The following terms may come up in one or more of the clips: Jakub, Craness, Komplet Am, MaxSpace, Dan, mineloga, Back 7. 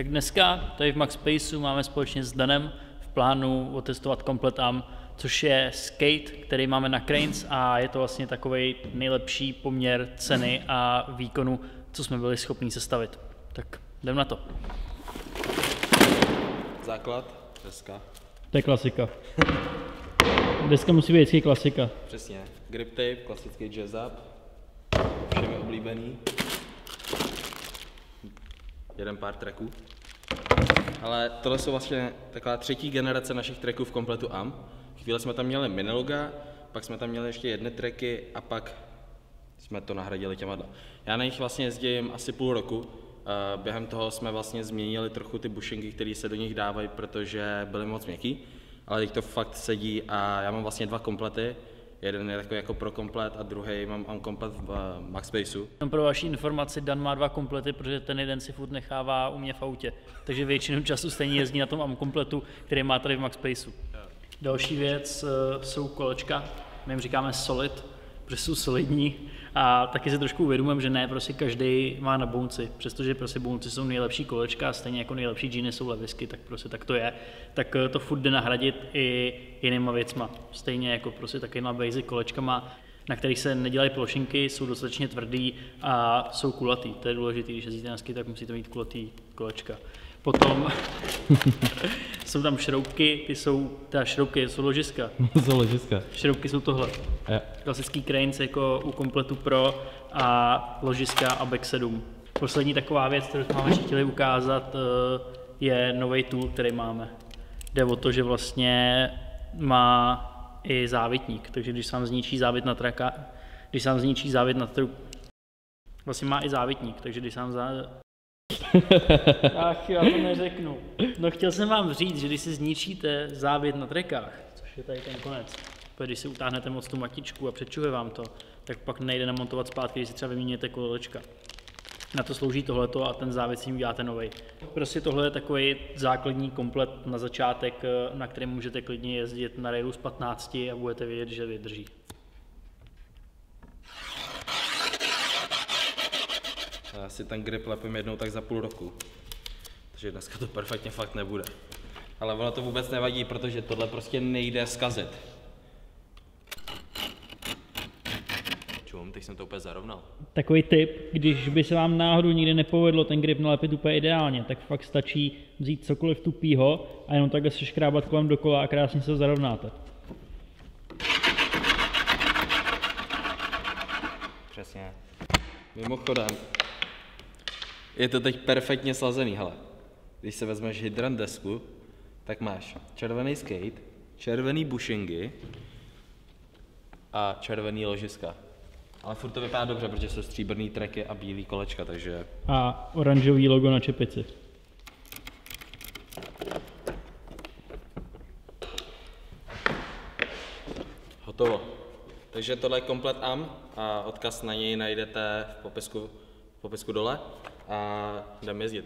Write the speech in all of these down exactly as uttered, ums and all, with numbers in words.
Tak dneska tady v MaxSpaceu máme společně s Danem v plánu otestovat Komplet Am, což je skate, který máme na Craness, a je to vlastně takový nejlepší poměr ceny a výkonu, co jsme byli schopni sestavit. Tak jdem na to. Základ, deska. To je klasika. Deska musí být vždycky klasika. Přesně. Grip tape, klasický jazz up, všemi oblíbený. Jeden pár tracků. Ale tohle jsou vlastně taková třetí generace našich tracků v Kompletu Am. Chvíli jsme tam měli Mineloga, pak jsme tam měli ještě jedny tracky a pak jsme to nahradili těma. Já na nich vlastně jezdím asi půl roku. Během toho jsme vlastně změnili trochu ty bushingy, které se do nich dávají, protože byly moc měkký. Ale teď to fakt sedí a já mám vlastně dva komplety. Jeden je takový jako pro komplet a druhý mám, mám komplet v MaxSpaceu. Pro vaši informaci, Dan má dva komplety, protože ten jeden si furt nechává u mě v autě. Takže většinu času stejně jezdí na tom Am kompletu, který má tady v MaxSpaceu. Další věc jsou kolečka, my jim říkáme solid, protože jsou solidní, a taky si trošku uvědomujeme, že ne, prostě každý má na bounci, přestože prostě bounci jsou nejlepší kolečka, stejně jako nejlepší džíny jsou levisky, tak prostě tak to je, tak to furt jde nahradit i jinýma věcma, stejně jako prostě takovýma basic kolečkama, na kterých se nedělají plošinky, jsou dostatečně tvrdý a jsou kulatý, to je důležité, když jezdíte na skate, tak musíte mít kulatý kolečka. Potom jsou tam šroubky, ty jsou, teda šroubky jsou ložiska. Jsou ložiska. Šroubky jsou tohle. Yeah. Klasický Craness jako u Kompletu Pro a ložiska a Back sedm. Poslední taková věc, kterou jsme vám ještě chtěli ukázat, je nový tool, který máme. Jde o to, že vlastně má i závitník, takže když se vám zničí závit na traka, když se vám zničí závit na truk, vlastně má i závitník, takže když se vám zá... Ach, já to neřeknu. No, chtěl jsem vám říct, že když si zničíte závět na trekách, což je tady ten konec, když si utáhnete moc tu matičku a přečuhuje vám to, tak pak nejde namontovat zpátky, když si třeba vyměníte kolečka. Na to slouží tohleto a ten závět si uděláte novej. Prostě tohle je takový základní komplet na začátek, na kterém můžete klidně jezdit na railu z patnácti a budete vědět, že vydrží. Já si ten grip lepím jednou tak za půl roku, takže dneska to perfektně fakt nebude. Ale ono to vůbec nevadí, protože tohle prostě nejde zkazit. Čum, teď jsem to úplně zarovnal. Takový tip, když by se vám náhodou nikdy nepovedlo ten grip nalepit úplně ideálně, tak fakt stačí vzít cokoliv tupýho a jenom takhle se škrábat kolem dokola a krásně se zarovnáte. Přesně. Mimochodem, je to teď perfektně slazený, hele. Když se vezmeš hydrant desku, tak máš červený skate, červený bushingy a červený ložiska. Ale furt to vypadá dobře, protože jsou stříbrný tracky a bílý kolečka, takže... A oranžový logo na čepici. Hotovo. Takže tohle je Komplet Am a odkaz na něj najdete v popisku, v popisku dole. A jdeme jezdit.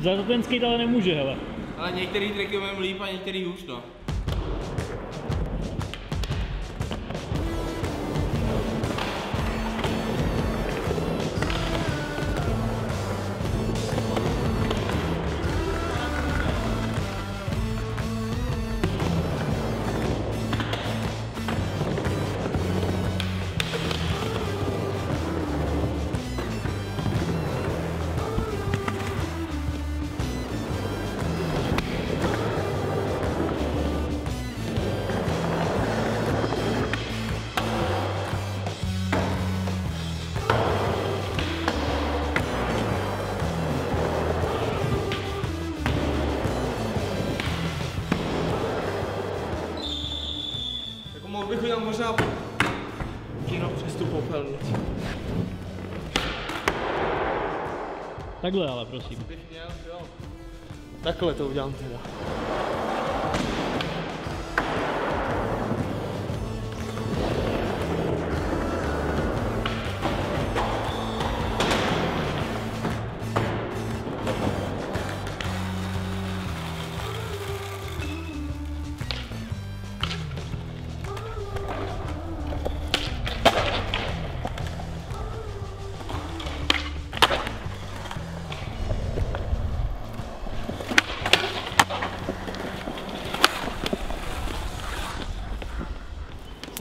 Za to ten skate ale nemůže, hele. Ale některý tracky umím líp a některý hůř, no. Bych tam možná jenom přes tu popelnici. Takhle ale, prosím. Bych měl, jo. Takhle to udělám teda.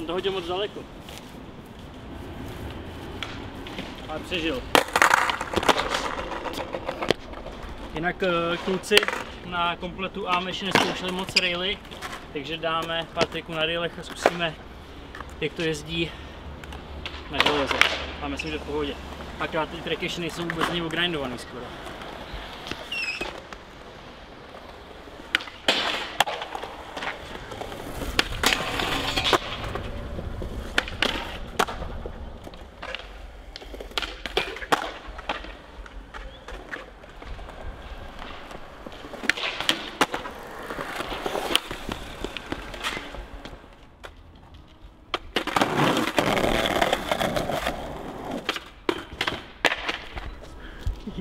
to hodil moc daleko. Ale přežil. Jinak kluci na kompletu Am ještě neskoušeli moc raily, takže dáme pár triků na railech a zkusíme, jak to jezdí na železe. A myslím, že v pohodě. Akorát ty tracky ještě nejsou vůbec ani ogrindovaný skoro.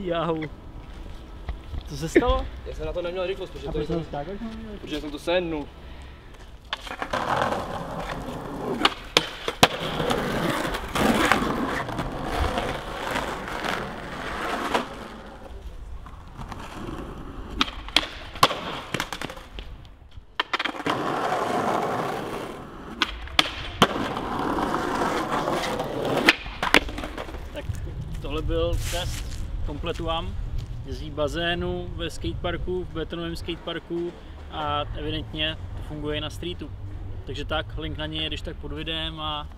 Jau. Co se stalo? Já jsem na to neměl rychlost, protože, to jsem, stále, protože jsem to sednul. Tak tohle byl test. Kompletu Am, jezdí v bazénu, ve skateparku, v betonovém skateparku a evidentně to funguje i na streetu. Takže tak, link na něj je když tak pod videem a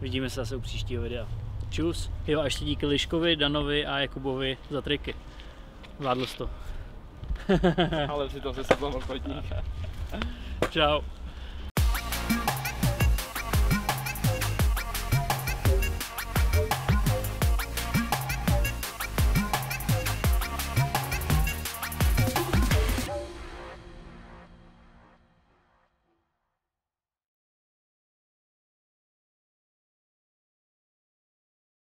vidíme se zase u příštího videa. Čus! Jo a ještě díky Liškovi, Danovi a Jakubovi za triky. Vládl jsi to. Ale přitom se sebou hodně. Čau.